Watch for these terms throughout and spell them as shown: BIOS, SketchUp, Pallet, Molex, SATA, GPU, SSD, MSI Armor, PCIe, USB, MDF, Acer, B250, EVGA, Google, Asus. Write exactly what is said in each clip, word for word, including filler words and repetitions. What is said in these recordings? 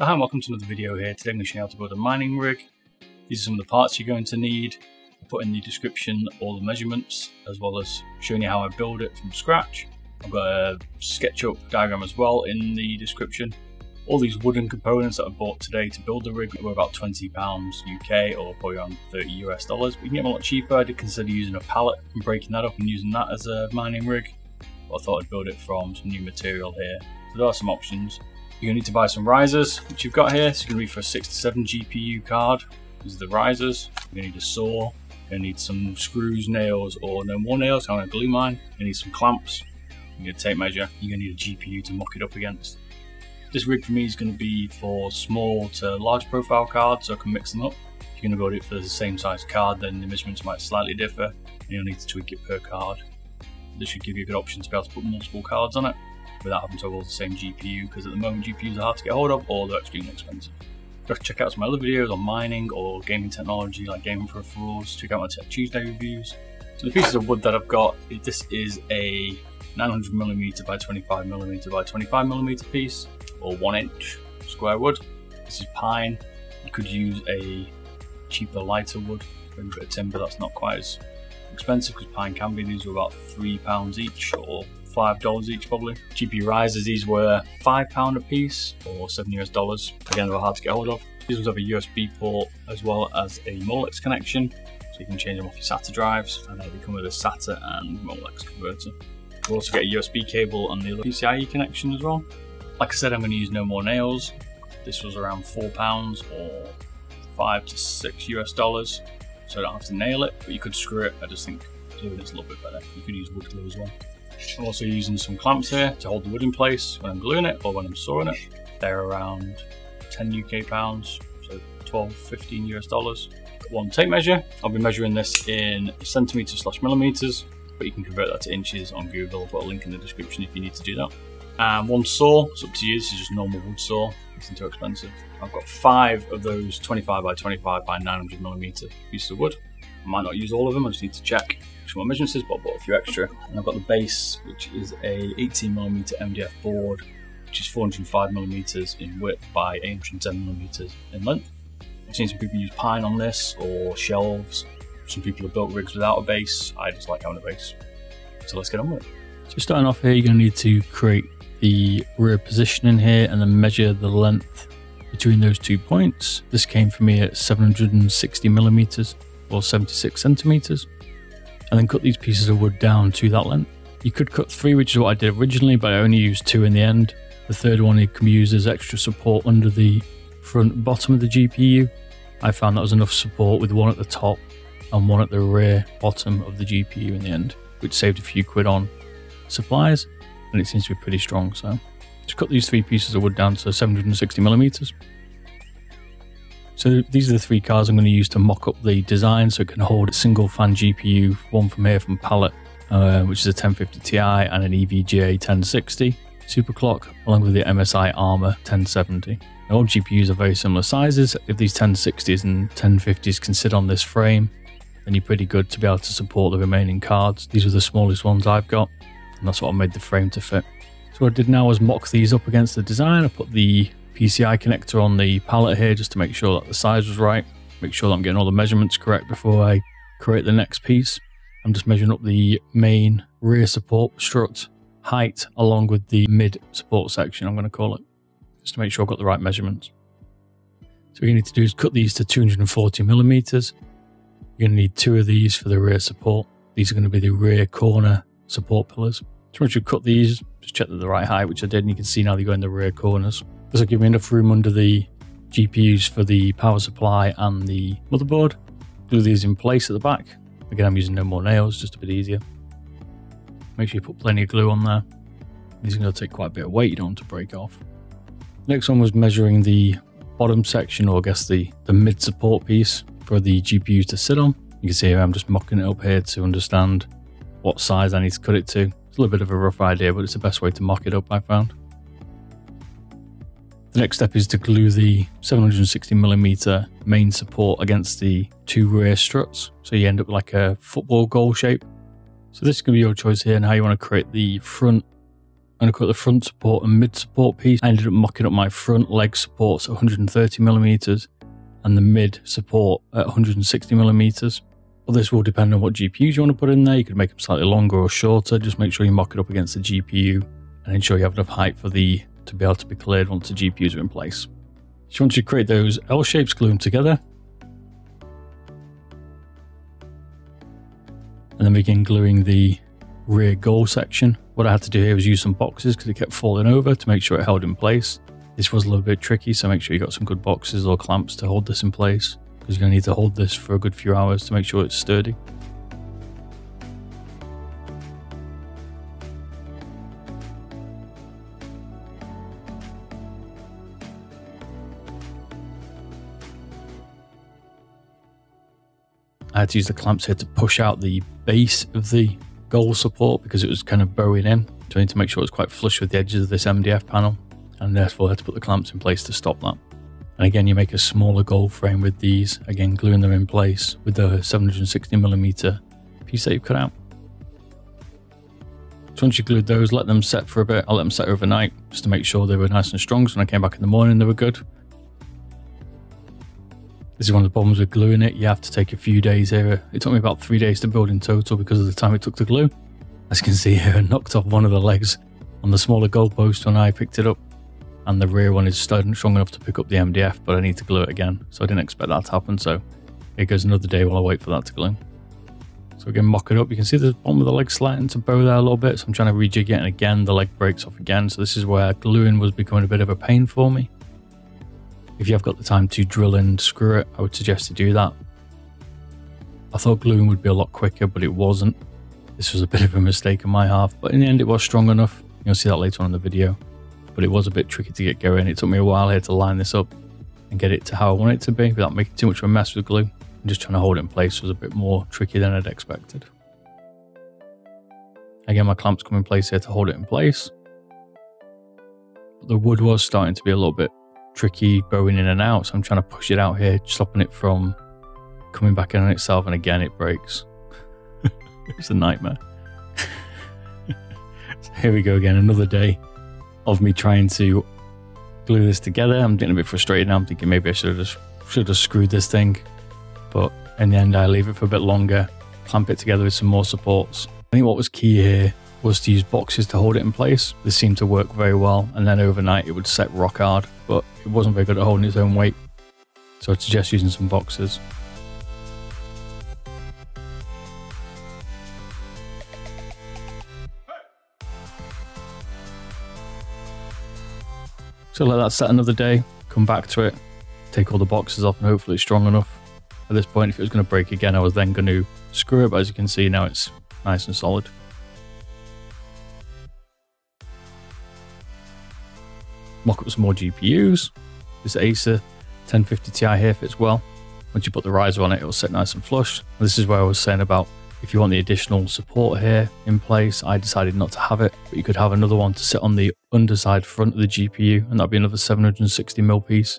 So hi and welcome to another video here. Today I'm going to show you how to build a mining rig. These are some of the parts you're going to need. I'll put in the description all the measurements as well as showing you how I build it from scratch. I've got a SketchUp diagram as well in the description. All these wooden components that I bought today to build the rig were about twenty pounds U K or probably around thirty U S dollars, but you can get them a lot cheaper. I did consider using a pallet and breaking that up and using that as a mining rig, but I thought I'd build it from some new material here. So there are some options. You're going to need to buy some risers, which you've got here. So you're going to need for a six to seven G P U card. These are the risers. You're going to need a saw. You're going to need some screws, nails, or no more nails. I'm going to glue mine. You're going to need some clamps. You're going to tape measure. You're going to need a G P U to mock it up against. This rig for me is going to be for small to large profile cards, so I can mix them up. If you're going to build it for the same size card, then the measurements might slightly differ, and you'll need to tweak it per card. This should give you a good option to be able to put multiple cards on it without having to have all the same G P U, because at the moment G P Us are hard to get hold of or they're extremely expensive. Go check out some of my other videos on mining or gaming technology like gaming peripherals. Check out my Tech Tuesday reviews. So the pieces of wood that I've got, this is a nine hundred millimeter by twenty-five millimeter by twenty-five millimeter piece, or one inch square wood. This is pine. You could use a cheaper, lighter wood, a bit of timber that's not quite as expensive, because pine can be. These were about three pounds each or five dollars each probably. G P U risers, these were five pound a piece or seven U S dollars. Again, they were hard to get hold of. These ones have a U S B port as well as a Molex connection, so you can change them off your SATA drives, and they come with a SATA and Molex converter. You'll also get a U S B cable and the other P C I E connection as well. Like I said, I'm going to use no more nails. This was around four pounds or five to six US dollars, so I don't have to nail it, but you could screw it. I just think doing it's a little bit better. You could use wood glue as well. I'm also using some clamps here to hold the wood in place when I'm gluing it or when I'm sawing it. They're around ten U K pounds, so twelve, fifteen U S dollars. Got one tape measure. I'll be measuring this in centimeters slash millimeters, but you can convert that to inches on Google. I'll put a link in the description if you need to do that. And one saw, it's up to you. This is just a normal wood saw, nothing too expensive. I've got five of those twenty-five by twenty-five by nine hundred millimeter pieces of wood. I might not use all of them, I just need to check my measurements, but I bought a few extra. And I've got the base, which is a eighteen millimeter M D F board, which is four hundred five millimeters in width by eight hundred ten millimeters in length. I've seen some people use pine on this or shelves. Some people have built rigs without a base. I just like having a base. So let's get on with it. So starting off here, you're going to need to create the rear position in here and then measure the length between those two points. This came for me at seven hundred sixty millimeters or seventy-six centimeters. And then cut these pieces of wood down to that length. You could cut three, which is what I did originally, but I only used two in the end. The third one it can be used as extra support under the front bottom of the G P U. I found that was enough support with one at the top and one at the rear bottom of the G P U in the end, which saved a few quid on supplies, and it seems to be pretty strong. So just cut these three pieces of wood down to seven hundred sixty millimeters. So these are the three cards I'm going to use to mock up the design, so it can hold a single fan G P U, one from here from Pallet, uh, which is a ten fifty Ti and an E V G A ten sixty Superclock, along with the M S I Armor ten seventy. Now, all G P Us are very similar sizes. If these ten sixties and ten fifties can sit on this frame, then you're pretty good to be able to support the remaining cards. These are the smallest ones I've got, and that's what I made the frame to fit. So what I did now was mock these up against the design. I put the P C I connector on the pallet here just to make sure that the size was right. Make sure that I'm getting all the measurements correct before I create the next piece. I'm just measuring up the main rear support strut height along with the mid support section, I'm going to call it, just to make sure I've got the right measurements. So what you need to do is cut these to two hundred forty millimeters. You're going to need two of these for the rear support. These are going to be the rear corner support pillars. So once you cut these, just check that they're the right height, which I did, and you can see now they go in the rear corners. This will give me enough room under the G P Us for the power supply and the motherboard. Glue these in place at the back. Again, I'm using no more nails, just a bit easier. Make sure you put plenty of glue on there. These are going to take quite a bit of weight, you don't want to break off. Next one was measuring the bottom section, or I guess the, the mid support piece for the G P Us to sit on. You can see here I'm just mocking it up here to understand what size I need to cut it to. It's a little bit of a rough idea, but it's the best way to mock it up, I found. The next step is to glue the seven hundred sixty millimeter main support against the two rear struts, so you end up like a football goal shape. So this is going to be your choice here and how you want to create the front I'm going to cut the front support and mid support piece. I ended up mocking up my front leg supports at one hundred thirty millimeters and the mid support at one hundred sixty millimeters. But this will depend on what G P Us you want to put in there. You could make them slightly longer or shorter. Just make sure you mock it up against the G P U and ensure you have enough height for the to be able to be cleared once the G P Us are in place. So once you create those L shapes, glue them together. And then begin gluing the rear goal section. What I had to do here was use some boxes because it kept falling over to make sure it held in place. This was a little bit tricky, so make sure you got some good boxes or clamps to hold this in place, because you're going to need to hold this for a good few hours to make sure it's sturdy. I had to use the clamps here to push out the base of the goal support because it was kind of bowing in. So I need to make sure it's quite flush with the edges of this M D F panel, and therefore I had to put the clamps in place to stop that. And again, you make a smaller goal frame with these, again gluing them in place with the seven hundred sixty millimeter piece that you've cut out. So once you glued those, let them set for a bit. I let them set overnight just to make sure they were nice and strong, so when I came back in the morning they were good. This is one of the problems with gluing it. You have to take a few days here. It took me about three days to build in total because of the time it took to glue. As you can see here, I knocked off one of the legs on the smaller goal post when I picked it up, and the rear one is strong enough to pick up the M D F, but I need to glue it again. So I didn't expect that to happen. So here goes another day while I wait for that to glue. So again, mock it up. You can see the bottom of the leg sliding to bow there a little bit. So I'm trying to rejig it, and again, the leg breaks off again. So this is where gluing was becoming a bit of a pain for me. If you have got the time to drill and screw it, I would suggest to do that. I thought gluing would be a lot quicker, but it wasn't. This was a bit of a mistake on my half, but in the end it was strong enough. You'll see that later on in the video. But it was a bit tricky to get going. It took me a while here to line this up and get it to how I want it to be without making too much of a mess with glue. And just trying to hold it in place was a bit more tricky than I'd expected. Again, my clamps come in place here to hold it in place. But the wood was starting to be a little bit tricky, bowing in and out, so I'm trying to push it out here, stopping it from coming back in on itself, and again it breaks. It's a nightmare. So here we go again, another day of me trying to glue this together. I'm getting a bit frustrated now. I'm thinking maybe I should have just should have screwed this thing, but in the end I leave it for a bit longer, clamp it together with some more supports. I think what was key here was to use boxes to hold it in place. This seemed to work very well, and then overnight it would set rock hard, but it wasn't very good at holding its own weight, so I'd suggest using some boxes. So let that set another day, come back to it, take all the boxes off, and hopefully it's strong enough. At this point, if it was going to break again, I was then going to screw it, but as you can see now it's nice and solid. Mock up some more G P Us. This Acer ten fifty Ti here fits well. Once you put the riser on it, it'll sit nice and flush. And this is where I was saying about if you want the additional support here in place, I decided not to have it, but you could have another one to sit on the underside front of the G P U, and that'd be another seven hundred sixty millimeter piece,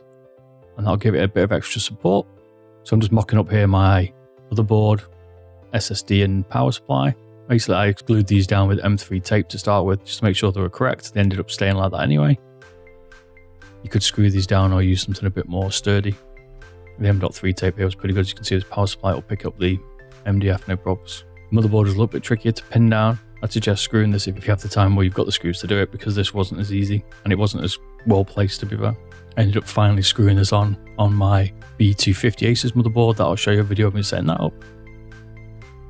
and that'll give it a bit of extra support. So I'm just mocking up here my motherboard, S S D and power supply. Basically, I glued these down with M three tape to start with, just to make sure they were correct. They ended up staying like that anyway. You could screw these down or use something a bit more sturdy. The M dot three tape here was pretty good. As you can see, this power supply will pick up the M D F, no problems. Motherboard is a little bit trickier to pin down. I'd suggest screwing this if you have the time where you've got the screws to do it, because this wasn't as easy and it wasn't as well placed, to be fair. I ended up finally screwing this on on my B two fifty Asus motherboard. That I'll show you a video of me setting that up.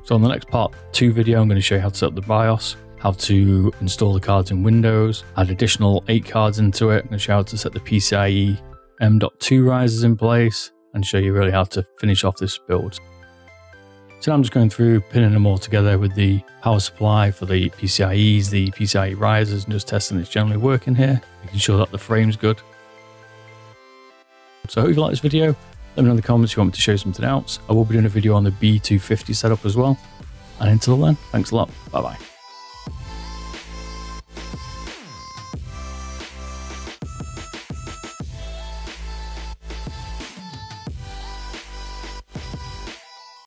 So on the next part two video, I'm going to show you how to set up the BIOS, how to install the cards in Windows, add additional eight cards into it, and show you how to set the PCIe M dot two risers in place, and show you really how to finish off this build. So now I'm just going through pinning them all together with the power supply for the PCIes, the PCIe risers, and just testing it's generally working here, making sure that the frame's good. So I hope you like this video. Let me know in the comments if you want me to show something else. I will be doing a video on the B two fifty setup as well. And until then, thanks a lot. Bye bye.